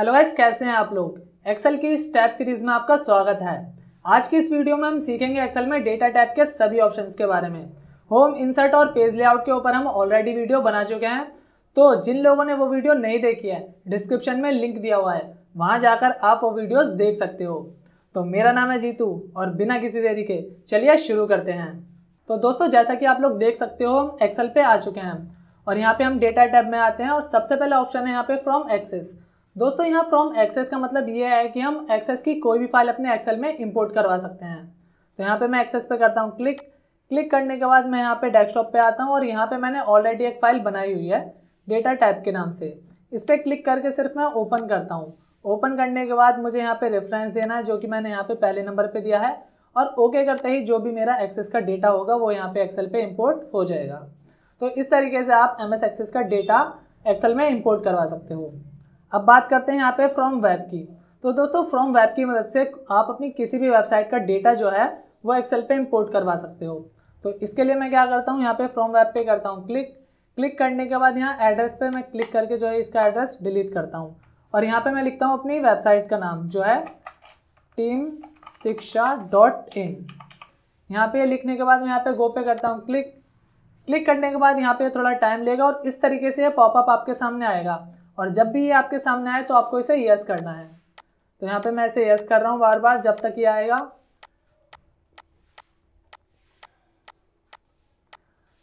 Hello guys, कैसे हैं आप लोग। एक्सेल की इस टैब सीरीज में आपका स्वागत है। आज की इस वीडियो में हम सीखेंगे एक्सेल में डेटा टैब के सभी ऑप्शंस के बारे में। होम, इंसर्ट और पेज लेआउट के ऊपर हम ऑलरेडी वीडियो बना चुके हैं, तो जिन लोगों ने वो वीडियो नहीं देखी है, डिस्क्रिप्शन में लिंक दिया हुआ है, वहाँ जाकर आप वो वीडियोज़ देख सकते हो। तो मेरा नाम है जीतू और बिना किसी देरी के चलिए शुरू करते हैं। तो दोस्तों, जैसा कि आप लोग देख सकते हो, हम एक्सेल पे आ चुके हैं और यहाँ पे हम डेटा टैब में आते हैं और सबसे पहला ऑप्शन है यहाँ पे फ्रॉम एक्सेस। दोस्तों, यहाँ फ्रॉम एक्सेस का मतलब ये है कि हम एक्सेस की कोई भी फाइल अपने एक्सेल में इंपोर्ट करवा सकते हैं। तो यहाँ पे मैं एक्सेस पे करता हूँ क्लिक करने के बाद मैं यहाँ पे डेस्कटॉप पे आता हूँ और यहाँ पे मैंने ऑलरेडी एक फाइल बनाई हुई है डेटा टैब के नाम से। इस पर क्लिक करके सिर्फ मैं ओपन करता हूँ। ओपन करने के बाद मुझे यहाँ पे रेफरेंस देना है, जो कि मैंने यहाँ पे पहले नंबर पर दिया है, और ओके करते ही जो भी मेरा एक्सेस का डेटा होगा वो यहाँ पे एक्सेल पे इम्पोर्ट हो जाएगा। तो इस तरीके से आप MS एक्सेस का डेटा एक्सेल में इम्पोर्ट करवा सकते हो। अब बात करते हैं यहाँ पे फ्रॉम वेब की। तो दोस्तों, फ्रॉम वेब की मदद से आप अपनी किसी भी वेबसाइट का डेटा जो है वो एक्सेल पे इंपोर्ट करवा सकते हो। तो इसके लिए मैं क्या करता हूँ, यहाँ पे फ्रॉम वेब पे करता हूँ क्लिक करने के बाद यहाँ एड्रेस पे मैं क्लिक करके जो है इसका एड्रेस डिलीट करता हूँ और यहाँ पे मैं लिखता हूँ अपनी वेबसाइट का नाम जो है teamsiksha.in। यहाँ पे लिखने के बाद मैं यहाँ पे गो पे करता हूँ क्लिक करने के बाद यहाँ पे थोड़ा टाइम लेगा और इस तरीके से ये पॉपअप आपके सामने आएगा और जब भी ये आपके सामने आए तो आपको इसे यस करना है। तो यहाँ पे मैं इसे यस कर रहा हूँ बार बार जब तक ये आएगा।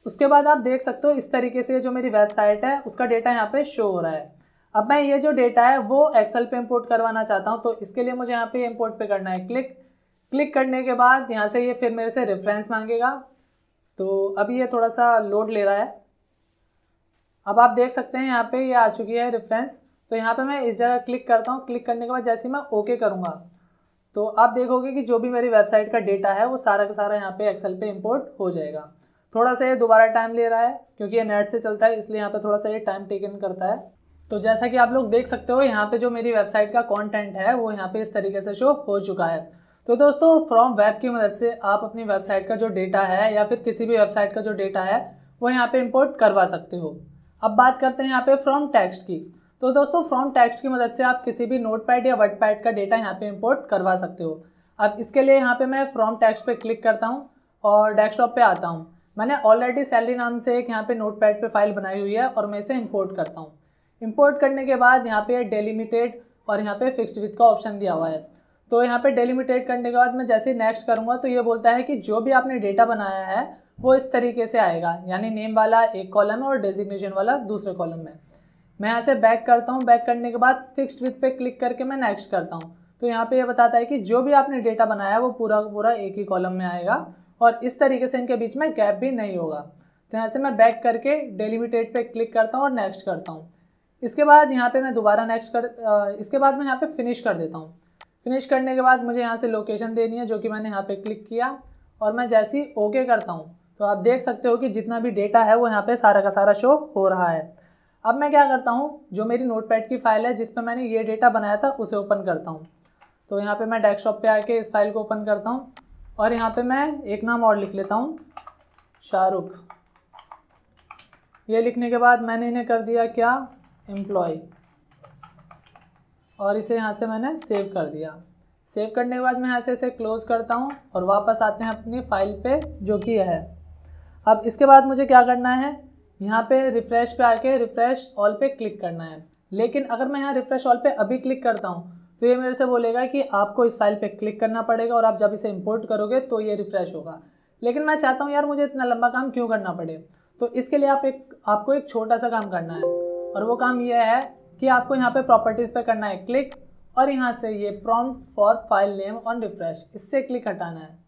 उसके बाद आप देख सकते हो इस तरीके से जो मेरी वेबसाइट है उसका डेटा यहाँ पे शो हो रहा है। अब मैं ये जो डेटा है वो एक्सेल पे इंपोर्ट करवाना चाहता हूँ, तो इसके लिए मुझे यहाँ पे इंपोर्ट पे करना है क्लिक करने के बाद यहाँ से ये फिर मेरे से रेफरेंस मांगेगा। तो अभी ये थोड़ा सा लोड ले रहा है। अब आप देख सकते हैं यहाँ पे ये आ चुकी है रेफरेंस। तो यहाँ पे मैं इस जगह क्लिक करता हूँ। क्लिक करने के बाद जैसे मैं ओके करूँगा तो आप देखोगे कि जो भी मेरी वेबसाइट का डेटा है वो सारा का सारा यहाँ पे एक्सेल पे इंपोर्ट हो जाएगा। थोड़ा सा ये दोबारा टाइम ले रहा है क्योंकि ये नेट से चलता है, इसलिए यहाँ पे थोड़ा सा ये टाइम टेकन करता है। तो जैसा कि आप लोग देख सकते हो यहाँ पे जो मेरी वेबसाइट का कॉन्टेंट है वो यहाँ पे इस तरीके से शो हो चुका है। तो दोस्तों, फ्रॉम वेब की मदद से आप अपनी वेबसाइट का जो डेटा है या फिर किसी भी वेबसाइट का जो डेटा है वो यहाँ पे इंपोर्ट करवा सकते हो। अब बात करते हैं यहाँ पे फ्रॉम टेक्स्ट की। तो दोस्तों, फ्रॉम टेक्स्ट की मदद से आप किसी भी नोटपैड या वर्डपैड का डेटा यहाँ पे इंपोर्ट करवा सकते हो। अब इसके लिए यहाँ पे मैं फ्रॉम टेक्स्ट पे क्लिक करता हूँ और डेस्कटॉप पे आता हूँ। मैंने ऑलरेडी सैलरी नाम से एक यहाँ पे नोटपैड पे फाइल बनाई हुई है और मैं इसे इंपोर्ट करता हूँ। इंपोर्ट करने के बाद यहाँ पे डेलिमिटेड और यहाँ पे फिक्स्ड विथ का ऑप्शन दिया हुआ है। तो यहाँ पे डेलिमिटेड करने के बाद मैं जैसे नेक्स्ट करूँगा तो ये बोलता है कि जो भी आपने डेटा बनाया है वो इस तरीके से आएगा, यानी नेम वाला एक कॉलम में और डेजिग्नेशन वाला दूसरे कॉलम में। मैं यहाँ से बैक करता हूँ। बैक करने के बाद फिक्स्ड विथ पे क्लिक करके मैं नेक्स्ट करता हूँ। तो यहाँ पे ये बताता है कि जो भी आपने डेटा बनाया है वो पूरा पूरा एक ही कॉलम में आएगा और इस तरीके से इनके बीच में गैप भी नहीं होगा। तो यहाँ से मैं बैक करके डेलिमिटेड पे क्लिक करता हूँ और नेक्स्ट करता हूँ। इसके बाद यहाँ पर मैं दोबारा इसके बाद मैं यहाँ पर फिनिश कर देता हूँ। फिनिश करने के बाद मुझे यहाँ से लोकेशन देनी है, जो कि मैंने यहाँ पर क्लिक किया और मैं जैसे ही ओके करता हूँ तो आप देख सकते हो कि जितना भी डेटा है वो यहाँ पे सारा का सारा शो हो रहा है। अब मैं क्या करता हूँ, जो मेरी नोटपैड की फ़ाइल है जिस पे मैंने ये डेटा बनाया था उसे ओपन करता हूँ। तो यहाँ पे मैं डेस्कटॉप पे आके इस फाइल को ओपन करता हूँ और यहाँ पे मैं एक नाम और लिख लेता हूँ, शाहरुख। ये लिखने के बाद मैंने इन्हें कर दिया क्या, एम्प्लॉय, और इसे यहाँ से मैंने सेव कर दिया। सेव करने के बाद मैं यहाँ से इसे क्लोज़ करता हूँ और वापस आते हैं अपनी फ़ाइल पे जो कि है। अब इसके बाद मुझे क्या करना है, यहाँ पे रिफ़्रेश पे आके रिफ़्रेश ऑल पे क्लिक करना है। लेकिन अगर मैं यहाँ रिफ़्रेश ऑल पे अभी क्लिक करता हूँ तो ये मेरे से बोलेगा कि आपको इस फाइल पे क्लिक करना पड़ेगा और आप जब इसे इंपोर्ट करोगे तो ये रिफ़्रेश होगा। लेकिन मैं चाहता हूँ यार मुझे इतना लंबा काम क्यों करना पड़े, तो इसके लिए आपको एक छोटा सा काम करना है और वो काम यह है कि आपको यहाँ पर प्रॉपर्टीज़ पर करना है क्लिक और यहाँ से ये prompt for file name on refresh, इससे क्लिक हटाना है।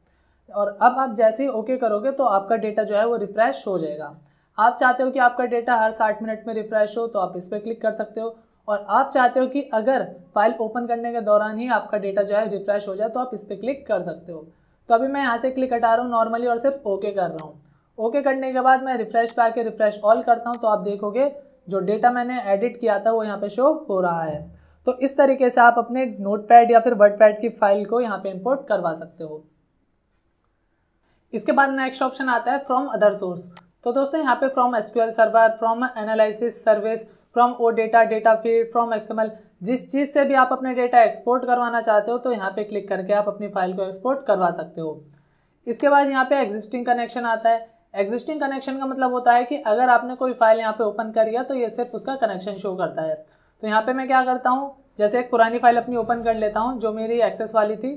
और अब आप जैसे ही ओके करोगे तो आपका डेटा जो है वो रिफ़्रेश हो जाएगा। आप चाहते हो कि आपका डेटा हर 60 मिनट में रिफ़्रेश हो तो आप इस पर क्लिक कर सकते हो, और आप चाहते हो कि अगर फाइल ओपन करने के दौरान ही आपका डेटा जो है रिफ़्रेश हो जाए तो आप इस पर क्लिक कर सकते हो। तो अभी मैं यहाँ से क्लिक हटा रहा हूँ नॉर्मली और सिर्फ ओके कर रहा हूँ। ओके करने के बाद मैं रिफ़्रेश पे आके रिफ़्रेश ऑल करता हूँ तो आप देखोगे जो डेटा मैंने एडिट किया था वो यहाँ पर शो हो रहा है। तो इस तरीके से आप अपने नोटपैड या फिर वर्डपैड की फाइल को यहाँ पे इंपोर्ट करवा सकते हो। इसके बाद नेक्स्ट ऑप्शन आता है फ्रॉम अदर सोर्स। तो दोस्तों, यहाँ पे from SQL server, from analysis service from O data, data feed, from XML, जिस चीज़ से भी आप अपने डेटा एक्सपोर्ट करवाना चाहते हो तो यहाँ पे क्लिक करके आप अपनी फाइल को एक्सपोर्ट करवा सकते हो। इसके बाद यहाँ पे एग्जिस्टिंग कनेक्शन आता है। एग्जिस्टिंग कनेक्शन का मतलब होता है कि अगर आपने कोई फाइल यहाँ पे ओपन कर लिया तो ये सिर्फ उसका कनेक्शन शो करता है। तो यहाँ पे मैं क्या करता हूँ, जैसे एक पुरानी फाइल अपनी ओपन कर लेता हूँ जो मेरी एक्सेस वाली थी।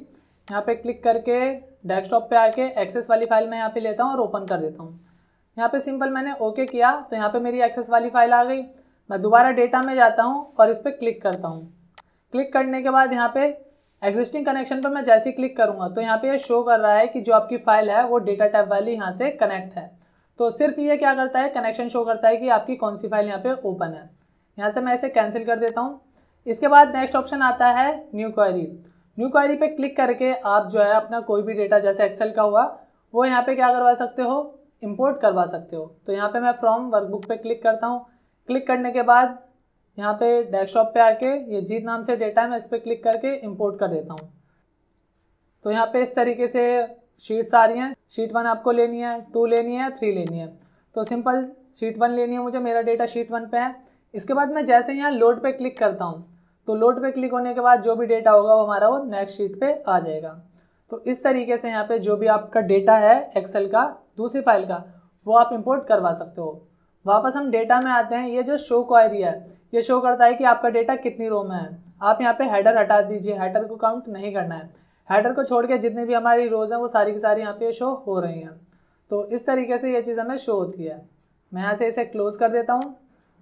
यहाँ पे क्लिक करके डेस्कटॉप पे आके एक्सेस वाली फाइल मैं यहाँ पे लेता हूँ और ओपन कर देता हूँ। यहाँ पे सिंपल मैंने ओके किया तो यहाँ पे मेरी एक्सेस वाली फाइल आ गई। मैं दोबारा डेटा में जाता हूँ और इस पर क्लिक करता हूँ। क्लिक करने के बाद यहाँ पे एग्जिस्टिंग कनेक्शन पर मैं जैसे ही क्लिक करूँगा तो यहाँ पे ये शो कर रहा है कि जो आपकी फाइल है वो डेटा टैब वाली यहाँ से कनेक्ट है। तो सिर्फ ये क्या करता है, कनेक्शन शो करता है कि आपकी कौन सी फाइल यहाँ पे ओपन है। यहाँ से मैं इसे कैंसिल कर देता हूँ। इसके बाद नेक्स्ट ऑप्शन आता है न्यू क्वेरी। न्यू क्वेरी पे क्लिक करके आप जो है अपना कोई भी डेटा जैसे एक्सेल का हुआ वो यहाँ पे क्या करवा सकते हो, इंपोर्ट करवा सकते हो। तो यहाँ पे मैं फ्रॉम वर्कबुक पे क्लिक करता हूँ। क्लिक करने के बाद यहाँ पे डेस्कटॉप पे आके ये जीत नाम से डेटा है, मैं इस पर क्लिक करके इंपोर्ट कर देता हूँ। तो यहाँ पे इस तरीके से शीट्स आ रही हैं। शीट 1 आपको लेनी है, 2 लेनी है, 3 लेनी है। तो सिंपल शीट 1 लेनी है मुझे, मेरा डेटा शीट 1 पे है। इसके बाद मैं जैसे यहाँ लोड पे क्लिक करता हूँ तो लोड पे क्लिक होने के बाद जो भी डेटा होगा वो हमारा वो नेक्स्ट शीट पे आ जाएगा। तो इस तरीके से यहाँ पे जो भी आपका डेटा है एक्सेल का दूसरी फाइल का वो आप इंपोर्ट करवा सकते हो। वापस हम डेटा में आते हैं। ये जो शो क्वेरी है ये शो करता है कि आपका डेटा कितनी रो में है। आप यहाँ पे हेडर हटा दीजिए, हेडर को काउंट नहीं करना है। हेडर को छोड़ के जितनी भी हमारी रोज़ हैं वो सारी की सारी यहाँ पे शो हो रही हैं। तो इस तरीके से ये चीज़ हमें शो होती है। मैं यहाँ से इसे क्लोज़ कर देता हूँ।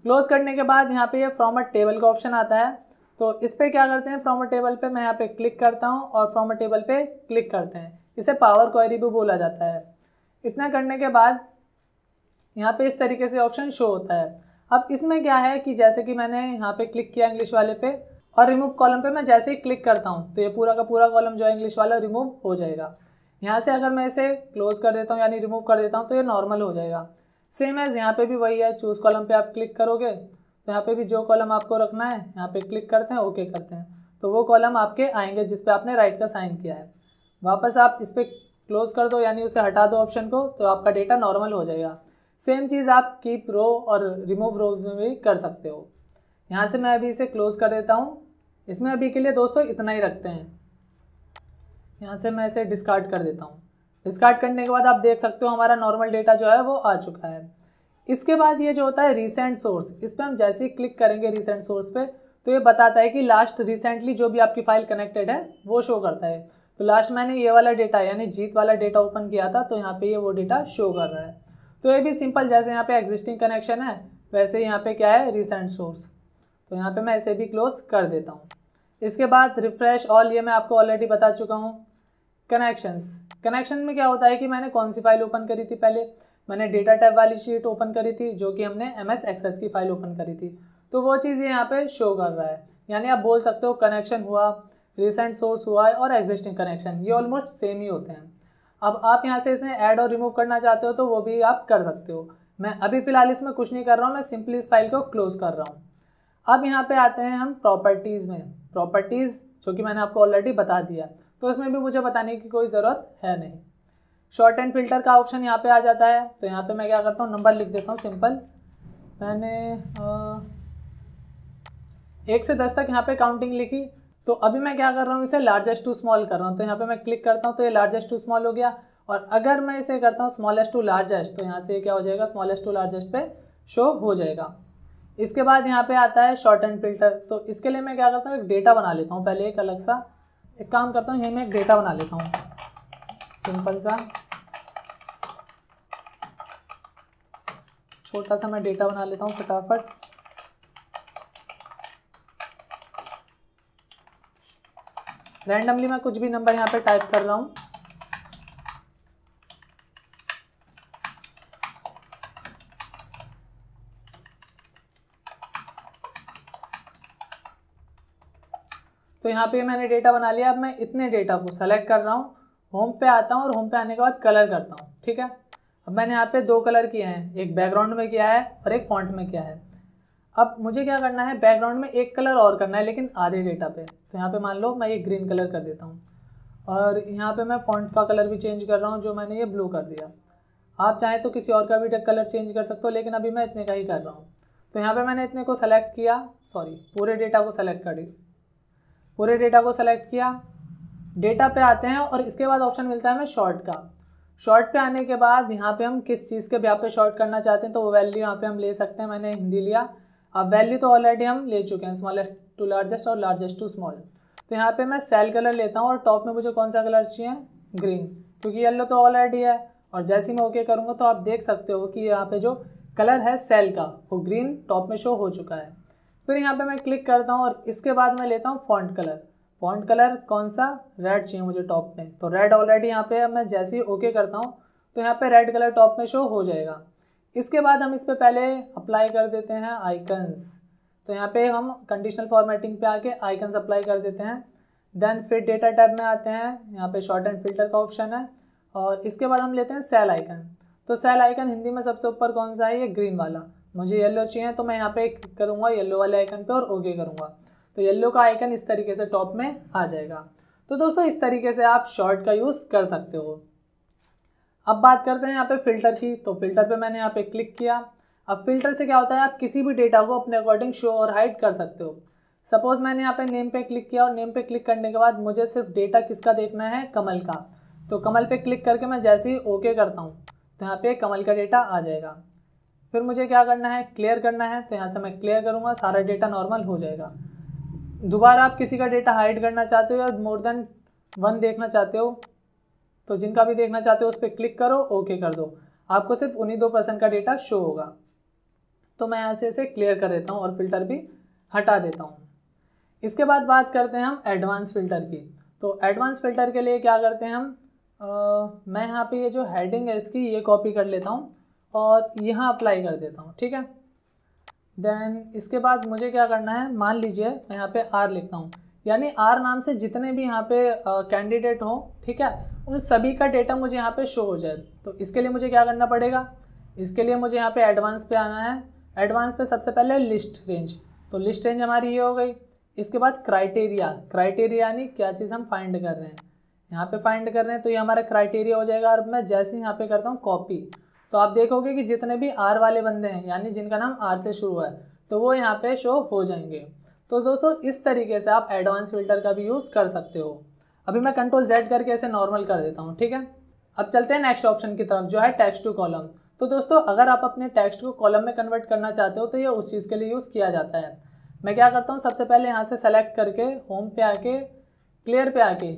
क्लोज़ करने के बाद यहाँ पे ये फ्रॉम अ टेबल का ऑप्शन आता है। तो इस पर क्या करते हैं, फ्रॉम अ टेबल पर मैं यहाँ पे क्लिक करता हूँ और फ्रॉम अ टेबल पर क्लिक करते हैं। इसे पावर क्वेरी भी बोला जाता है। इतना करने के बाद यहाँ पे इस तरीके से ऑप्शन शो होता है। अब इसमें क्या है कि जैसे कि मैंने यहाँ पे क्लिक किया इंग्लिश वाले पे और रिमूव कॉलम पे मैं जैसे ही क्लिक करता हूँ तो ये पूरा का पूरा कॉलम जो है इंग्लिश वाला रिमूव हो जाएगा। यहाँ से अगर मैं इसे क्लोज कर देता हूँ यानी रिमूव कर देता हूँ तो ये नॉर्मल हो जाएगा। सेम एज यहाँ पे भी वही है, चूज़ कॉलम पे आप क्लिक करोगे तो यहाँ पे भी जो कॉलम आपको रखना है यहाँ पे क्लिक करते हैं, ओके करते हैं तो वो कॉलम आपके आएंगे जिस पे आपने राइट का साइन किया है। वापस आप इस पर क्लोज कर दो यानी उसे हटा दो ऑप्शन को तो आपका डेटा नॉर्मल हो जाएगा। सेम चीज़ आप कीप रो और रिमूव रोज में भी कर सकते हो। यहाँ से मैं अभी इसे क्लोज़ कर देता हूँ। इसमें अभी के लिए दोस्तों इतना ही रखते हैं। यहाँ से मैं इसे डिस्कार्ड कर देता हूँ। डिस्कार्ड करने के बाद आप देख सकते हो हमारा नॉर्मल डेटा जो है वो आ चुका है। इसके बाद ये जो होता है रिसेंट सोर्स, इस पर हम जैसे ही क्लिक करेंगे रिसेंट सोर्स पे तो ये बताता है कि लास्ट रिसेंटली जो भी आपकी फाइल कनेक्टेड है वो शो करता है। तो लास्ट मैंने ये वाला डेटा यानी जीत वाला डेटा ओपन किया था तो यहाँ पर ये वो डेटा शो कर रहा है। तो ये भी सिंपल जैसे यहाँ पे एग्जिस्टिंग कनेक्शन है वैसे यहाँ पे क्या है, रिसेंट सोर्स। तो यहाँ पे मैं इसे भी क्लोज कर देता हूँ। इसके बाद रिफ्रेश ऑल, ये मैं आपको ऑलरेडी बता चुका हूँ। कनेक्शन में क्या होता है कि मैंने कौन सी फाइल ओपन करी थी, पहले मैंने डेटा टैब वाली शीट ओपन करी थी जो कि हमने MS एक्सेस की फाइल ओपन करी थी तो वो चीज़ यहाँ पर शो कर रहा है। यानी आप बोल सकते हो कनेक्शन हुआ, रिसेंट सोर्स हुआ और एग्जिस्टिंग कनेक्शन, ये ऑलमोस्ट सेम ही होते हैं। अब आप यहाँ से इसमें ऐड और रिमूव करना चाहते हो तो वो भी आप कर सकते हो। मैं अभी फ़िलहाल इसमें कुछ नहीं कर रहा हूँ, मैं सिंपली इस फाइल को क्लोज़ कर रहा हूँ। अब यहाँ पे आते हैं हम प्रॉपर्टीज़ में। प्रॉपर्टीज़ जो कि मैंने आपको ऑलरेडी बता दिया तो इसमें भी मुझे बताने की कोई ज़रूरत है नहीं। शॉर्ट एंड फिल्टर का ऑप्शन यहाँ पर आ जाता है। तो यहाँ पर मैं क्या करता हूँ, नंबर लिख देता हूँ सिंपल। मैंने 1 से 10 तक यहाँ पर काउंटिंग लिखी। तो अभी मैं क्या कर रहा हूँ, इसे लार्जेस्ट टू स्मॉल कर रहा हूँ। तो यहाँ पे मैं क्लिक करता हूँ तो ये लार्जेस्ट टू स्मॉल हो गया। और अगर मैं इसे करता हूँ स्मॉलेस्ट टू लार्जेस्ट तो यहाँ से क्या हो जाएगा, स्मॉलेस्ट टू लार्जेस्ट पे शो हो जाएगा। इसके बाद यहाँ पे आता है शॉर्ट एंड फिल्टर। तो इसके लिए मैं क्या करता हूँ, एक डेटा बना लेता हूँ पहले, एक अलग सा एक काम करता हूँ। यहीं मैं एक डेटा बना लेता हूँ सिंपल सा, छोटा सा मैं डेटा बना लेता हूँ फटाफट। रैंडमली मैं कुछ भी नंबर यहाँ पे टाइप कर रहा हूँ। तो यहाँ पे मैंने डेटा बना लिया। अब मैं इतने डेटा को सेलेक्ट कर रहा हूँ, होम पे आता हूँ और होम पे आने के बाद कलर करता हूँ। ठीक है, अब मैंने यहाँ पे 2 कलर किए हैं, एक बैकग्राउंड में किया है और एक फॉन्ट में किया है। अब मुझे क्या करना है, बैकग्राउंड में एक कलर और करना है लेकिन आधे डेटा पे। तो यहाँ पे मान लो मैं ये ग्रीन कलर कर देता हूँ और यहाँ पे मैं फॉन्ट का कलर भी चेंज कर रहा हूँ जो मैंने ये ब्लू कर दिया। आप चाहें तो किसी और का भी कलर चेंज कर सकते हो लेकिन अभी मैं इतने का ही कर रहा हूँ। तो यहाँ पे मैंने इतने को सेलेक्ट किया, सॉरी पूरे डेटा को सेलेक्ट कर दिया, पूरे डेटा को सेलेक्ट किया। डेटा पे आते हैं और इसके बाद ऑप्शन मिलता है हमें शॉर्ट का। शॉर्ट पे आने के बाद यहाँ पे हम किस चीज़ के ब्याप पे शॉर्ट करना चाहते हैं तो वो वैल्यू यहाँ पे हम ले सकते हैं। मैंने हिंदी लिया, अब वैल्यू तो ऑलरेडी हम ले चुके हैं, स्मॉलेस्ट टू लार्जेस्ट और लार्जेस्ट टू स्मॉल। तो यहाँ पे मैं सेल कलर लेता हूँ और टॉप में मुझे कौन सा कलर चाहिए, ग्रीन, क्योंकि येलो तो ऑलरेडी है। और जैसे मैं ओके करूँगा तो आप देख सकते हो कि यहाँ पे जो कलर है सेल का वो ग्रीन टॉप में शो हो चुका है। फिर यहाँ पे मैं क्लिक करता हूँ और इसके बाद मैं लेता हूँ फॉन्ट कलर। फॉन्ट कलर कौन सा, रेड चाहिए मुझे टॉप में, तो रेड ऑलरेडी यहाँ पे मैं जैसे ही ओके करता हूँ तो यहाँ पे रेड कलर टॉप में शो हो जाएगा। इसके बाद हम इस पर पहले अप्लाई कर देते हैं आइकन्स, तो यहाँ पे हम कंडीशनल फॉर्मेटिंग पे आके आइकन्स अप्लाई कर देते हैं। देन फिर डेटा टैब में आते हैं, यहाँ पे शॉर्ट एंड फिल्टर का ऑप्शन है और इसके बाद हम लेते हैं सेल आइकन। तो सेल आइकन हिंदी में सबसे ऊपर कौन सा है, ये ग्रीन वाला, मुझे येलो चाहिए तो मैं यहाँ पे क्लिक करूँगा येलो वाले आइकन पे और ओके करूँगा तो येलो का आइकन इस तरीके से टॉप में आ जाएगा। तो दोस्तों इस तरीके से आप शॉर्ट का यूज़ कर सकते हो। अब बात करते हैं यहाँ पे फ़िल्टर की, तो फ़िल्टर पे मैंने यहाँ पे क्लिक किया। अब फ़िल्टर से क्या होता है, आप किसी भी डेटा को अपने अकॉर्डिंग शो और हाइड कर सकते हो। सपोज़ मैंने यहाँ पे नेम पे क्लिक किया और नेम पे क्लिक करने के बाद मुझे सिर्फ डेटा किसका देखना है, कमल का, तो कमल पे क्लिक करके मैं जैसे ही ओके करता हूँ तो यहाँ पे कमल का डेटा आ जाएगा। फिर मुझे क्या करना है, क्लियर करना है, तो यहाँ से मैं क्लियर करूँगा, सारा डेटा नॉर्मल हो जाएगा। दोबारा आप किसी का डेटा हाइड करना चाहते हो या मोर देन वन देखना चाहते हो तो जिनका भी देखना चाहते हो उस पर क्लिक करो, ओके कर दो, आपको सिर्फ उन्हीं 2% का डेटा शो होगा। तो मैं यहाँ से इसे क्लियर कर देता हूँ और फिल्टर भी हटा देता हूँ। इसके बाद बात करते हैं हम एडवांस फ़िल्टर की। तो एडवांस फ़िल्टर के लिए क्या करते हैं हम, मैं यहाँ पे ये जो हेडिंग है इसकी ये कॉपी कर लेता हूँ और यहाँ अप्लाई कर देता हूँ, ठीक है। देन इसके बाद मुझे क्या करना है, मान लीजिए मैं यहाँ पे आर लिखता हूँ, यानी आर नाम से जितने भी यहाँ पे कैंडिडेट हों, ठीक है, उन सभी का डेटा मुझे यहाँ पे शो हो जाए। तो इसके लिए मुझे क्या करना पड़ेगा, इसके लिए मुझे यहाँ पे एडवांस पे आना है। एडवांस पे सबसे पहले लिस्ट रेंज, तो लिस्ट रेंज हमारी ये हो गई। इसके बाद क्राइटेरिया, क्राइटेरिया यानी क्या चीज़ हम फाइंड कर रहे हैं, यहाँ पे फाइंड कर रहे हैं, तो ये हमारा क्राइटेरिया हो जाएगा। और मैं जैसे ही यहाँ पे करता हूँ कॉपी, तो आप देखोगे कि जितने भी आर वाले बंदे हैं यानी जिनका नाम आर से शुरू है तो वो यहाँ पे शो हो जाएंगे। तो दोस्तों इस तरीके से आप एडवांस फिल्टर का भी यूज़ कर सकते हो। अभी मैं Ctrl Z करके इसे नॉर्मल कर देता हूँ, ठीक है। अब चलते हैं नेक्स्ट ऑप्शन की तरफ जो है टेक्स्ट टू कॉलम। तो दोस्तों अगर आप अपने टेक्स्ट को कॉलम में कन्वर्ट करना चाहते हो तो ये उस चीज़ के लिए यूज़ किया जाता है। मैं क्या करता हूँ, सबसे पहले यहाँ से सेलेक्ट करके होम पे आके क्लियर पे आके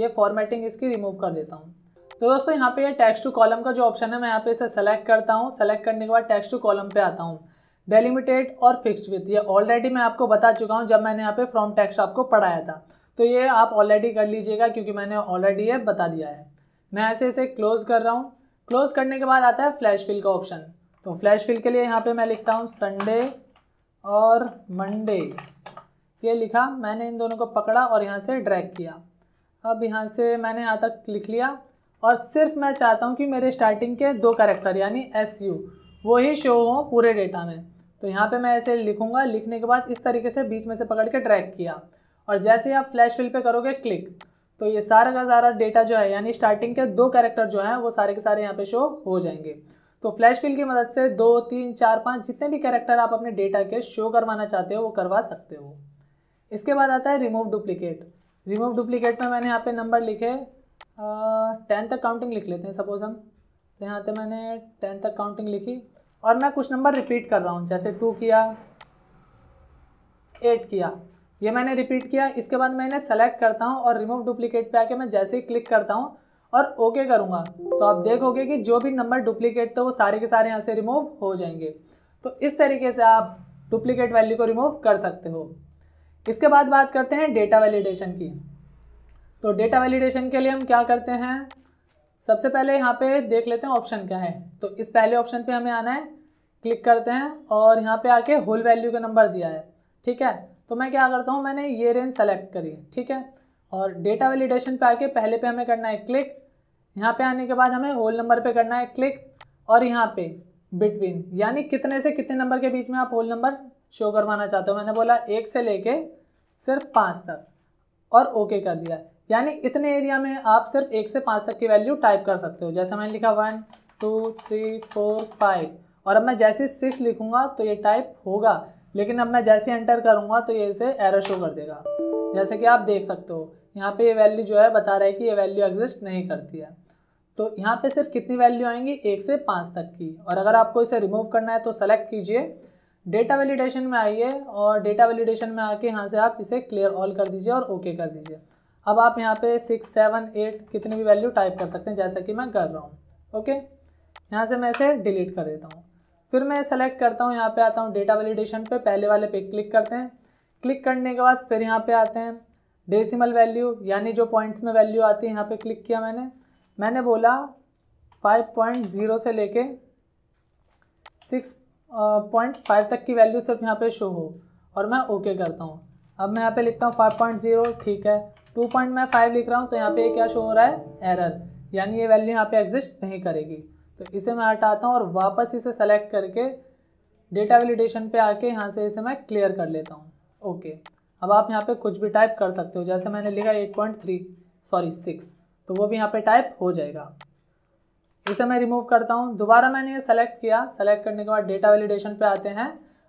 ये फॉर्मेटिंग इसकी रिमूव कर देता हूँ। तो दोस्तों यहाँ पे ये टेक्स्ट टू कॉलम का जो ऑप्शन है मैं यहाँ पे इसे सेलेक्ट करता हूँ। सेलेक्ट करने के बाद टेक्स्ट टू कॉलम पे आता हूँ। डेलिमिटेड और फिक्स्ड विथ ये ऑलरेडी मैं आपको बता चुका हूँ जब मैंने यहाँ पे फ्रॉम टेक्स्ट आपको पढ़ाया था, तो ये आप ऑलरेडी कर लीजिएगा क्योंकि मैंने ऑलरेडी ये बता दिया है। मैं ऐसे इसे क्लोज कर रहा हूँ। क्लोज करने के बाद आता है फ्लैश फिल का ऑप्शन। तो फ्लैश फिल के लिए यहाँ पे मैं लिखता हूँ संडे और मंडे, ये लिखा, मैंने इन दोनों को पकड़ा और यहाँ से ड्रैग किया। अब यहाँ से मैंने यहाँ तक लिख लिया और सिर्फ मैं चाहता हूँ कि मेरे स्टार्टिंग के 2 कैरेक्टर यानी SU वो ही शो हों पूरे डेटा में। तो यहाँ पे मैं ऐसे लिखूँगा, लिखने के बाद इस तरीके से बीच में से पकड़ के ड्रैग किया और जैसे ही आप फ्लैश फिल पे करोगे क्लिक, तो ये सारा का सारा डेटा जो है यानी स्टार्टिंग के 2 कैरेक्टर जो हैं वो सारे के सारे यहाँ पे शो हो जाएंगे। तो फ्लैश फिल की मदद से 2, 3, 4, 5 जितने भी कैरेक्टर आप अपने डेटा के शो करवाना चाहते हो वो करवा सकते हो। इसके बाद आता है रिमूव डुप्लीकेट। रिमूव डुप्लीकेट में मैंने यहाँ पे नंबर लिखे 10 तक काउंटिंग लिख लेते हैं सपोज हम, तो यहाँ पे मैंने 10 तक काउंटिंग लिखी और मैं कुछ नंबर रिपीट कर रहा हूँ, जैसे 2 किया, 8 किया, ये मैंने रिपीट किया। इसके बाद मैं इन्हें सेलेक्ट करता हूँ और रिमूव डुप्लीकेट पे आके मैं जैसे ही क्लिक करता हूँ और ओके करूँगा तो आप देखोगे कि जो भी नंबर डुप्लीकेट थे वो सारे के सारे यहाँ से रिमूव हो जाएंगे। तो इस तरीके से आप डुप्लीकेट वैल्यू को रिमूव कर सकते हो। इसके बाद बात करते हैं डेटा वैलिडेशन की। तो डेटा वैलिडेशन के लिए हम क्या करते हैं, सबसे पहले यहाँ पे देख लेते हैं ऑप्शन क्या है। तो इस पहले ऑप्शन पे हमें आना है, क्लिक करते हैं और यहाँ पे आके होल वैल्यू का नंबर दिया है, ठीक है। तो मैं क्या करता हूँ, मैंने ये रेंज सेलेक्ट करी, ठीक है, और डेटा वैलिडेशन पे आके पहले पे हमें करना है क्लिक। यहाँ पे आने के बाद हमें होल नंबर पे करना है क्लिक और यहाँ पे बिटवीन यानी कितने से कितने नंबर के बीच में आप होल नंबर शो करवाना चाहते हो। मैंने बोला 1 से लेके सिर्फ 5 तक और ओके कर दिया, यानी इतने एरिया में आप सिर्फ 1 से 5 तक की वैल्यू टाइप कर सकते हो। जैसे मैंने लिखा 1, 2, 3, 4, 5 और अब मैं जैसे 6 लिखूंगा तो ये टाइप होगा, लेकिन अब मैं जैसे एंटर करूंगा तो ये इसे एरर शो कर देगा। जैसे कि आप देख सकते हो यहाँ पे ये वैल्यू जो है बता रहा है कि ये वैल्यू एग्जिस्ट नहीं करती है। तो यहाँ पे सिर्फ कितनी वैल्यू आएंगी 1 से 5 तक की। और अगर आपको इसे रिमूव करना है तो सेलेक्ट कीजिए, डेटा वैलिडेशन में आइए और डेटा वैलिडेशन में आके यहाँ से आप इसे क्लियर ऑल कर दीजिए और ओके कर दीजिए। अब आप यहाँ पे 6, 7, 8 कितनी भी वैल्यू टाइप कर सकते हैं जैसा कि मैं कर रहा हूँ। ओके, यहाँ से मैं इसे डिलीट कर देता हूँ। फिर मैं सेलेक्ट करता हूँ, यहाँ पे आता हूँ डेटा वैलिडेशन पे, पहले वाले पे क्लिक करते हैं। क्लिक करने के बाद फिर यहाँ पे आते हैं डेसिमल वैल्यू, यानी जो पॉइंट्स में वैल्यू आती है। यहाँ पे क्लिक किया मैंने बोला 5.0 से लेके 6.5 तक की वैल्यू सिर्फ यहाँ पे शो हो, और मैं ओके करता हूँ। अब मैं यहाँ पे लिखता हूँ 5.0, ठीक है। 2.5 लिख रहा हूँ तो यहाँ पे क्या शो हो रहा है, एरर, यानी ये वैल्यू यहाँ पे एग्जिस्ट नहीं करेगी। तो इसे मैं हटाता हूँ और वापस इसे सेलेक्ट करके डेटा वैलिडेशन पे आके यहाँ से इसे मैं क्लियर कर लेता हूँ। ओके, अब आप यहाँ पे कुछ भी टाइप कर सकते हो, जैसे मैंने लिखा 6, तो वो भी यहाँ पे टाइप हो जाएगा। इसे मैं रिमूव करता हूँ, दोबारा मैंने ये सेलेक्ट किया। सेलेक्ट करने के बाद डेटा वैलिडेशन पे आते हैं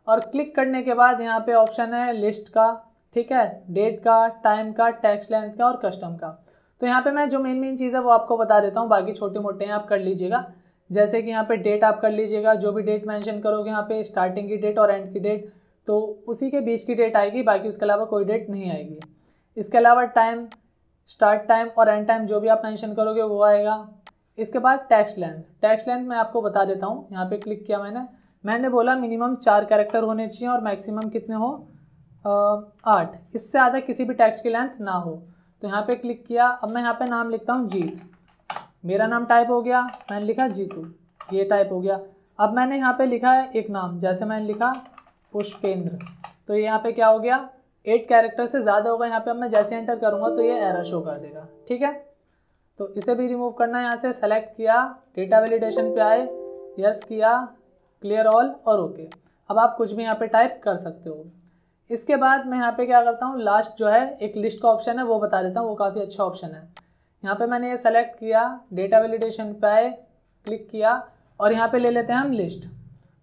और क्लिक करने के बाद यहाँ पे ऑप्शन है लिस्ट का, ठीक है, डेट का, टाइम का, टैक्स लेंथ का और कस्टम का। तो यहाँ पे मैं जो मेन चीज़ है वो आपको बता देता हूँ, बाकी छोटे मोटे हैं आप कर लीजिएगा। जैसे कि यहाँ पे डेट आप कर लीजिएगा, जो भी डेट मेंशन करोगे यहाँ पे स्टार्टिंग की डेट और एंड की डेट, तो उसी के बीच की डेट आएगी, बाकी उसके अलावा कोई डेट नहीं आएगी। इसके अलावा टाइम, स्टार्ट टाइम और एंड टाइम जो भी आप मेंशन करोगे वो आएगा। इसके बाद टैक्स लेंथ, टैक्स लेंथ मैं आपको बता देता हूँ। यहाँ पे क्लिक किया मैंने बोला मिनिमम 4 कैरेक्टर होने चाहिए और मैक्सिमम कितने हो 8, इससे ज़्यादा किसी भी टैक्स की लेंथ ना हो। तो यहाँ पे क्लिक किया। अब मैं यहाँ पे नाम लिखता हूँ जीत, मेरा नाम टाइप हो गया, मैंने लिखा जीतू, ये टाइप हो गया। अब मैंने यहाँ पे लिखा है एक नाम, जैसे मैंने लिखा पुष्पेंद्र, तो ये यहाँ पे क्या हो गया 8 कैरेक्टर से ज़्यादा होगा। यहाँ पे अब मैं जैसे एंटर करूँगा तो ये एरर शो कर देगा, ठीक है। तो इसे भी रिमूव करना है, यहाँ से सेलेक्ट किया, डेटा वैलिडेशन पे आए, यस किया, क्लियर ऑल और ओके। अब आप कुछ भी यहाँ पे टाइप कर सकते हो। इसके बाद मैं यहाँ पे क्या करता हूँ, लास्ट जो है एक लिस्ट का ऑप्शन है वो बता देता हूँ, वो काफ़ी अच्छा ऑप्शन है। यहाँ पे मैंने ये सेलेक्ट किया, डेटा वैलिडेशन पे आए, क्लिक किया और यहाँ पे ले लेते हैं हम लिस्ट,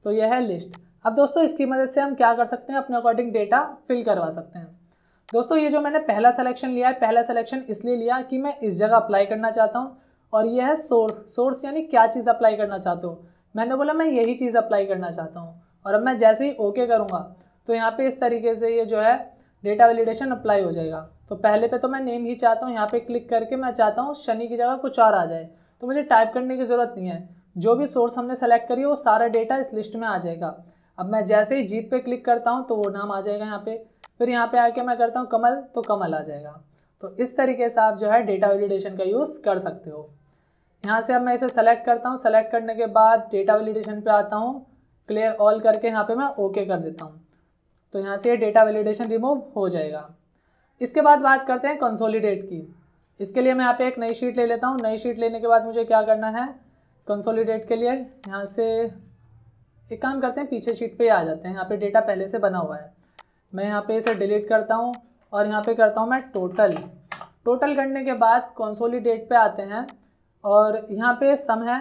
तो यह है लिस्ट। अब दोस्तों इसकी मदद से हम क्या कर सकते हैं, अपने अकॉर्डिंग डेटा फिल करवा सकते हैं। दोस्तों ये जो मैंने पहला सिलेक्शन लिया है, पहला सिलेक्शन इसलिए लिया कि मैं इस जगह अप्लाई करना चाहता हूँ, और ये है सोर्स यानी क्या चीज़ अप्लाई करना चाहते हो। मैंने बोला मैं यही चीज़ अप्लाई करना चाहता हूँ, और अब मैं जैसे ही ओके करूँगा तो यहाँ पे इस तरीके से ये जो है डेटा वैलिडेशन अप्लाई हो जाएगा। तो पहले पे तो मैं नेम ही चाहता हूँ, यहाँ पे क्लिक करके मैं चाहता हूँ शनि की जगह कुछ और आ जाए, तो मुझे टाइप करने की ज़रूरत नहीं है। जो भी सोर्स हमने सेलेक्ट करी है वो सारा डेटा इस लिस्ट में आ जाएगा। अब मैं जैसे ही जीत पे क्लिक करता हूँ तो वो नाम आ जाएगा यहाँ पे। फिर यहाँ पे आके मैं करता हूँ कमल, तो कमल आ जाएगा। तो इस तरीके से आप जो है डेटा वैलिडेशन का यूज़ कर सकते हो। यहाँ से अब मैं इसे सेलेक्ट करता हूँ, सेलेक्ट करने के बाद डेटा वैलिडेशन पे आता हूँ, क्लियर ऑल करके यहाँ पे मैं ओके कर देता हूँ। तो यहाँ से डेटा वैलिडेशन रिमूव हो जाएगा। इसके बाद बात करते हैं कंसोलिडेट की। इसके लिए मैं यहाँ पे एक नई शीट ले लेता हूँ। नई शीट लेने के बाद मुझे क्या करना है कंसोलिडेट के लिए, यहाँ से एक काम करते हैं, पीछे शीट पे आ जाते हैं, यहाँ पे डेटा पहले से बना हुआ है। मैं यहाँ पे इसे डिलीट करता हूँ और यहाँ पे करता हूँ मैं टोटल करने के बाद कंसोलिडेट पे आते हैं और यहाँ पे सम है,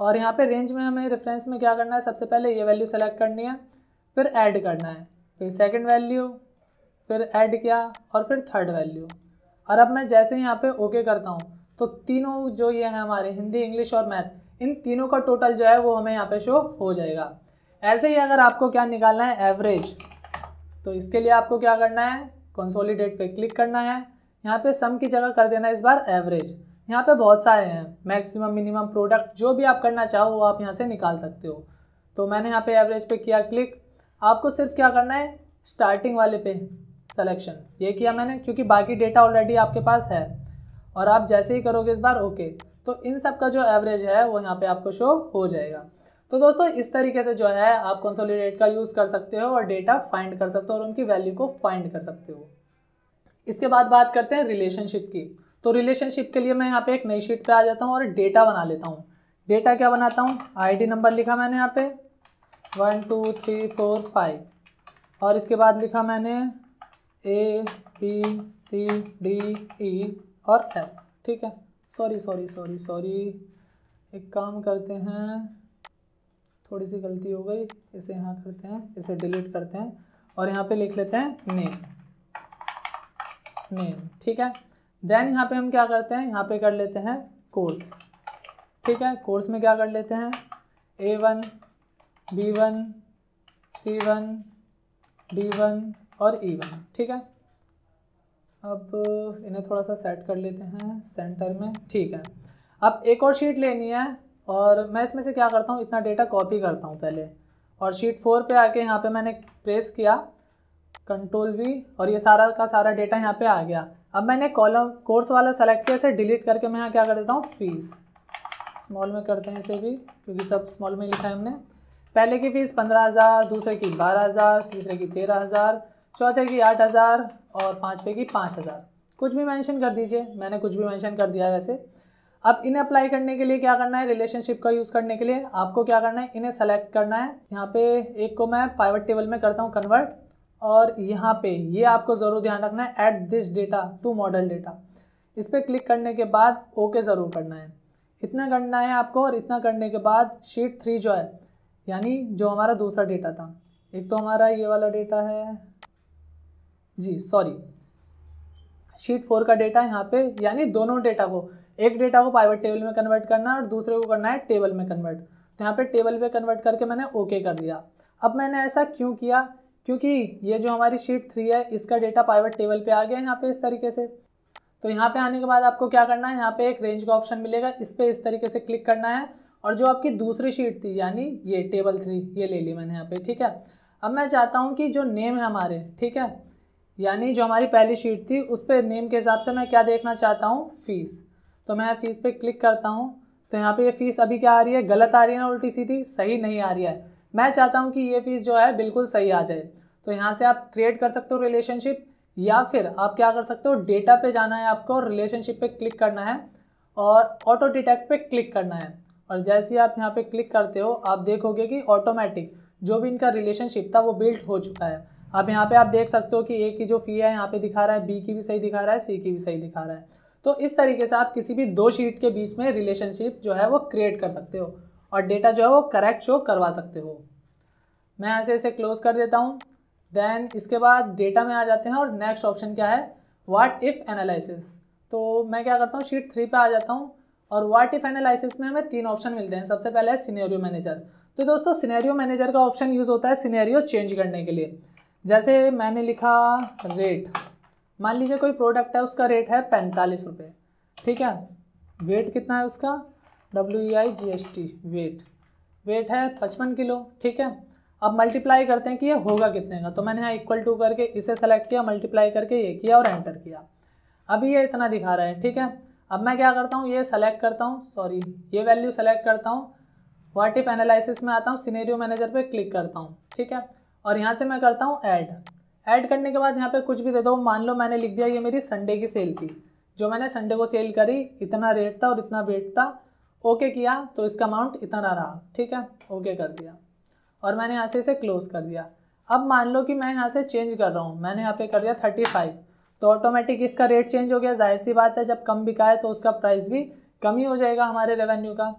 और यहाँ पे रेंज में हमें रेफरेंस में क्या करना है, सबसे पहले ये वैल्यू सेलेक्ट करनी है, फिर ऐड करना है, फिर सेकंड वैल्यू, फिर ऐड किया और फिर थर्ड वैल्यू। और अब मैं जैसे यहाँ पर ओके करता हूँ तो तीनों जो ये हैं हमारे हिंदी, इंग्लिश और मैथ, इन तीनों का टोटल जो है वो हमें यहाँ पर शो हो जाएगा। ऐसे ही अगर आपको क्या निकालना है एवरेज, तो इसके लिए आपको क्या करना है कंसोलिडेट पे क्लिक करना है, यहाँ पे सम की जगह कर देना इस बार एवरेज। यहाँ पे बहुत सारे हैं, मैक्सिमम, मिनिमम, प्रोडक्ट, जो भी आप करना चाहो वो आप यहाँ से निकाल सकते हो। तो मैंने यहाँ पे एवरेज पे किया क्लिक। आपको सिर्फ क्या करना है स्टार्टिंग वाले पे सिलेक्शन ये किया मैंने, क्योंकि बाकी डेटा ऑलरेडी आपके पास है। और आप जैसे ही करोगे इस बार ओके तो इन सब का जो एवरेज है वो यहाँ पर आपको शो हो जाएगा। तो दोस्तों इस तरीके से जो है आप कंसोलिडेट का यूज़ कर सकते हो और डेटा फाइंड कर सकते हो और उनकी वैल्यू को फाइंड कर सकते हो। इसके बाद बात करते हैं रिलेशनशिप की। तो रिलेशनशिप के लिए मैं यहाँ पे एक नई शीट पे आ जाता हूँ और डेटा बना लेता हूँ। डेटा क्या बनाता हूँ, आईडी नंबर लिखा मैंने यहाँ पे 1, 2, 3, 4, 5 और इसके बाद लिखा मैंने A, B, C, D, E और F, ठीक है। एक काम करते हैं थोड़ी सी गलती हो गई, इसे यहाँ करते हैं, इसे डिलीट करते हैं और यहाँ पे लिख लेते हैं नेम, नेम, ठीक है। देन यहाँ पे हम क्या करते हैं, यहाँ पे कर लेते हैं कोर्स, ठीक है। कोर्स में क्या कर लेते हैं, A1, B1, C1, D1 और E1, ठीक है। अब इन्हें थोड़ा सा सेट कर लेते हैं सेंटर में, ठीक है। अब एक और शीट लेनी है और मैं इसमें से क्या करता हूँ, इतना डेटा कॉपी करता हूँ पहले, और शीट 4 पे आके यहाँ पे मैंने प्रेस किया कंट्रोल V और ये सारा का सारा डेटा यहाँ पे आ गया। अब मैंने कॉलम कोर्स वाला सेलेक्ट किया, इसे डिलीट करके मैं यहाँ क्या कर देता हूँ, फीस स्मॉल में करते हैं इसे भी, क्योंकि सब स्मॉल में लिखा है हमने। पहले की फ़ीस 15,000, दूसरे की 12,000, तीसरे की 13,000, चौथे की 8,000 और पाँचवें की 5,000। कुछ भी मेंशन कर दीजिए, मैंने कुछ भी मेंशन कर दिया वैसे। अब इन्हें अप्लाई करने के लिए क्या करना है, रिलेशनशिप का यूज़ करने के लिए आपको क्या करना है, इन्हें सेलेक्ट करना है। यहाँ पे एक को मैं पाइवट टेबल में करता हूँ कन्वर्ट, और यहाँ पे ये आपको ज़रूर ध्यान रखना है, add this data to model data. इस पर क्लिक करने के बाद ओके ज़रूर करना है, इतना करना है आपको। और इतना करने के बाद शीट 3 जो है, यानी जो हमारा दूसरा डेटा था, एक तो हमारा ये वाला डेटा है जी, सॉरी शीट 4 का डेटा यहाँ पे, यानी दोनों डेटा को, एक डेटा को पाइवट टेबल में कन्वर्ट करना है और दूसरे को करना है टेबल में कन्वर्ट। तो यहाँ पे टेबल पे कन्वर्ट करके मैंने ओके कर दिया। अब मैंने ऐसा क्यों किया, क्योंकि ये जो हमारी शीट 3 है इसका डेटा पाइवट टेबल पे आ गया यहाँ पे इस तरीके से। तो यहाँ पे आने के बाद आपको क्या करना है, यहाँ पे एक रेंज का ऑप्शन मिलेगा, इस पर इस तरीके से क्लिक करना है। और जो आपकी दूसरी शीट थी, यानी ये टेबल 3, ये ले ली मैंने यहाँ पे, ठीक है। अब मैं चाहता हूँ कि जो नेम है हमारे, ठीक है, यानी जो हमारी पहली शीट थी उस पर नेम के हिसाब से मैं क्या देखना चाहता हूँ, फ़ीस। तो मैं फ़ीस पे क्लिक करता हूँ, तो यहाँ पे ये फ़ीस अभी क्या आ रही है, गलत आ रही है ना, उल्टी सीधी सही नहीं आ रही है। मैं चाहता हूँ कि ये फ़ीस जो है बिल्कुल सही आ जाए। तो यहाँ से आप क्रिएट कर सकते हो रिलेशनशिप, या फिर आप क्या कर सकते हो, डेटा पे जाना है आपको, रिलेशनशिप पे क्लिक करना है और ऑटो डिटेक्ट पे क्लिक करना है। और जैसे ही आप यहाँ पे क्लिक करते हो, आप देखोगे कि ऑटोमेटिक जो भी इनका रिलेशनशिप था वो बिल्ड हो चुका है। अब यहाँ पे आप देख सकते हो कि ए की जो फी है यहाँ पे दिखा रहा है, बी की भी सही दिखा रहा है, सी की भी सही दिखा रहा है। तो इस तरीके से आप किसी भी दो शीट के बीच में रिलेशनशिप जो है वो क्रिएट कर सकते हो और डेटा जो है वो करेक्ट शो करवा सकते हो। मैं ऐसे ऐसे क्लोज कर देता हूँ। देन इसके बाद डेटा में आ जाते हैं और नेक्स्ट ऑप्शन क्या है, व्हाट इफ़ एनालिसिस। तो मैं क्या करता हूँ, शीट 3 पे आ जाता हूँ और व्हाट इफ़ एनालिसिस में हमें 3 ऑप्शन मिलते हैं। सबसे पहला है सिनेरियो मैनेजर। तो दोस्तों सिनेरियो मैनेजर का ऑप्शन यूज़ होता है सिनेरियो चेंज करने के लिए। जैसे मैंने लिखा रेट, मान लीजिए कोई प्रोडक्ट है, उसका रेट है 45 रुपये, ठीक है। वेट कितना है उसका, WEIGST, वेट है 55 किलो, ठीक है। अब मल्टीप्लाई करते हैं कि ये होगा कितने का। तो मैंने यहाँ = करके इसे सेलेक्ट किया, मल्टीप्लाई करके ये किया और एंटर किया। अभी ये इतना दिखा रहा है, ठीक है। अब मैं क्या करता हूँ, ये सेलेक्ट करता हूँ, सॉरी ये वैल्यू सेलेक्ट करता हूँ, व्हाट इफ एनालिसिस में आता हूँ, सिनेरियो मैनेजर पे क्लिक करता हूँ, ठीक है। और यहाँ से मैं करता हूँ ऐड करने के बाद यहाँ पे कुछ भी दे दो। मान लो मैंने लिख दिया ये मेरी संडे की सेल थी, जो मैंने संडे को सेल करी, इतना रेट था और इतना वेट था। ओके किया तो इसका अमाउंट इतना रहा, ठीक है, ओके कर दिया और मैंने यहाँ से इसे क्लोज कर दिया। अब मान लो कि मैं यहाँ से चेंज कर रहा हूँ, मैंने यहाँ पे कर दिया 35, तो ऑटोमेटिक इसका रेट चेंज हो गया। जाहिर सी बात है जब कम बिका है तो उसका प्राइस भी कम ही हो जाएगा हमारे रेवेन्यू का।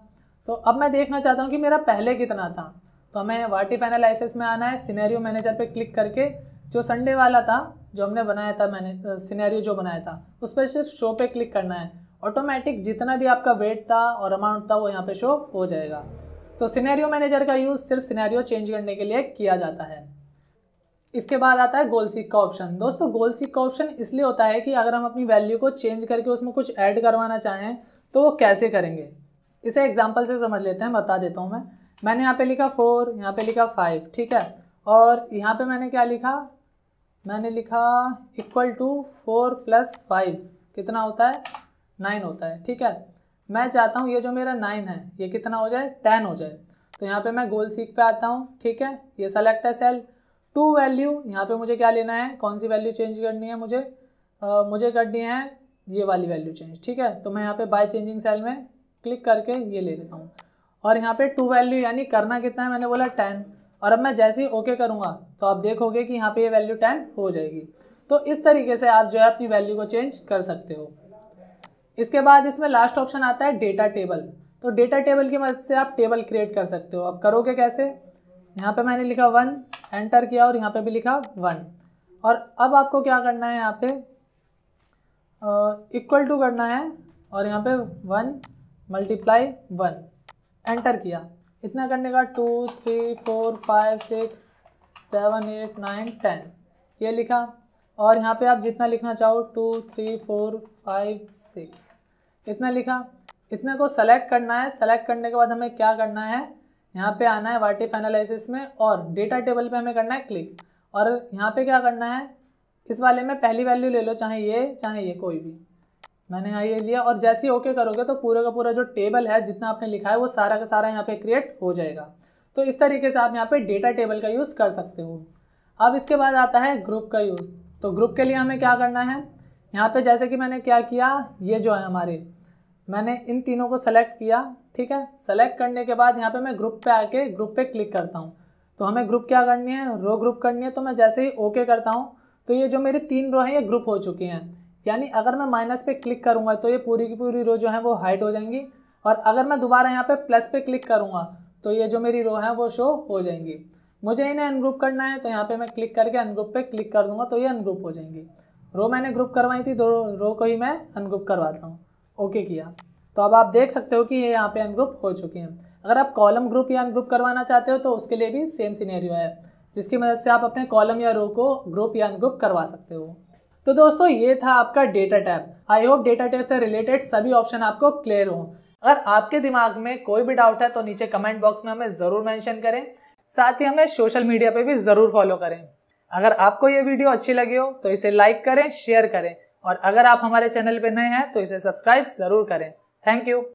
तो अब मैं देखना चाहता हूँ कि मेरा पहले कितना था। तो हमें व्हाट इफ एनालिसिस में आना है, सिनेरियो मैनेजर पे क्लिक करके जो संडे वाला था, जो हमने बनाया था, मैंने सिनेरियो जो बनाया था, उस पर सिर्फ शो पे क्लिक करना है। ऑटोमेटिक जितना भी आपका वेट था और अमाउंट था वो यहाँ पे शो हो जाएगा। तो सिनेरियो मैनेजर का यूज़ सिर्फ सिनेरियो चेंज करने के लिए किया जाता है। इसके बाद आता है गोल सीक का ऑप्शन। दोस्तों गोल सीक का ऑप्शन इसलिए होता है कि अगर हम अपनी वैल्यू को चेंज करके उसमें कुछ ऐड करवाना चाहें तो वो कैसे करेंगे, इसे एग्जाम्पल से समझ लेते हैं, बता देता हूँ मैं। मैंने यहाँ पे लिखा 4, यहाँ पे लिखा 5, ठीक है। और यहाँ पे मैंने क्या लिखा, मैंने लिखा =4+5 कितना होता है, 9 होता है, ठीक है। मैं चाहता हूँ ये जो मेरा 9 है ये कितना हो जाए, 10 हो जाए। तो यहाँ पे मैं गोल सीक पे आता हूँ, ठीक है। ये सेलेक्ट है सेल, टू वैल्यू, यहाँ पे मुझे क्या लेना है, कौन सी वैल्यू चेंज करनी है मुझे, मुझे करनी है ये वाली वैल्यू चेंज, ठीक है। तो मैं यहाँ पे बाय चेंजिंग सेल में क्लिक करके ये ले लेता हूँ और यहाँ पे टू वैल्यू, यानी करना कितना है, मैंने बोला 10। और अब मैं जैसे ही ओके करूँगा तो आप देखोगे कि यहाँ पे ये वैल्यू 10 हो जाएगी। तो इस तरीके से आप जो है अपनी वैल्यू को चेंज कर सकते हो। इसके बाद इसमें लास्ट ऑप्शन आता है डेटा टेबल। तो डेटा टेबल की मदद से आप टेबल क्रिएट कर सकते हो। अब करोगे कैसे, यहाँ पे मैंने लिखा 1, एंटर किया और यहाँ पे भी लिखा 1 और अब आपको क्या करना है, यहाँ पे इक्वल टू करना है और यहाँ पे 1 मल्टीप्लाई 1 एंटर किया। इतना करने का 2 3 4 5 6 7 8 9 10 ये लिखा और यहाँ पे आप जितना लिखना चाहो 2 3 4 5 6 इतना लिखा। इतना को सेलेक्ट करना है, सेलेक्ट करने के बाद हमें क्या करना है, यहाँ पे आना है वार्टिफ एनालिसिस में और डेटा टेबल पे हमें करना है क्लिक और यहाँ पे क्या करना है, इस वाले में पहली वैल्यू ले लो, चाहे ये कोई भी, मैंने यहाँ ये लिया और जैसे ही ओके करोगे तो पूरा का पूरा जो टेबल है जितना आपने लिखा है वो सारा का सारा यहाँ पे क्रिएट हो जाएगा। तो इस तरीके से आप यहाँ पे डेटा टेबल का यूज़ कर सकते हो। अब इसके बाद आता है ग्रुप का यूज़। तो ग्रुप के लिए हमें क्या करना है, यहाँ पे जैसे कि मैंने क्या किया, ये जो है हमारे, मैंने इन तीनों को सेलेक्ट किया, ठीक है। सेलेक्ट करने के बाद यहाँ पे मैं ग्रुप पे आके ग्रुप पे क्लिक करता हूँ। तो हमें ग्रुप क्या करनी है, रो ग्रुप करनी है। तो मैं जैसे ही ओके करता हूँ तो ये जो मेरी 3 रो हैं ये ग्रुप हो चुकी हैं, यानी अगर मैं माइनस पे क्लिक करूँगा तो ये पूरी की पूरी रो जो है वो हाइड हो जाएंगी और अगर मैं दोबारा यहाँ पे प्लस पे क्लिक करूँगा तो ये जो मेरी रो है वो शो हो जाएंगी। मुझे इन्हें अनग्रुप करना है तो यहाँ पे मैं क्लिक करके अनग्रुप पे क्लिक कर दूँगा तो ये अनग्रुप हो जाएंगी। रो मैंने ग्रुप करवाई थी, 2 रो को ही मैं अनग्रुप करवाता हूँ। ओके किया तो अब आप देख सकते हो कि ये यहाँ पे अनग्रुप हो चुकी हैं। अगर आप कॉलम ग्रुप या अनग्रुप करवाना चाहते हो तो उसके लिए भी सेम सिनेरियो है, जिसकी मदद से आप अपने कॉलम या रो को ग्रुप या अनग्रुप करवा सकते हो। तो दोस्तों ये था आपका data tab. I hope data tab से रिलेटेड सभी ऑप्शन आपको क्लियर हो। अगर आपके दिमाग में कोई भी डाउट है तो नीचे कमेंट बॉक्स में हमें ज़रूर मेंशन करें, साथ ही हमें सोशल मीडिया पे भी ज़रूर फॉलो करें। अगर आपको ये वीडियो अच्छी लगी हो तो इसे लाइक करें, शेयर करें और अगर आप हमारे चैनल पे नए हैं तो इसे सब्सक्राइब ज़रूर करें। Thank you.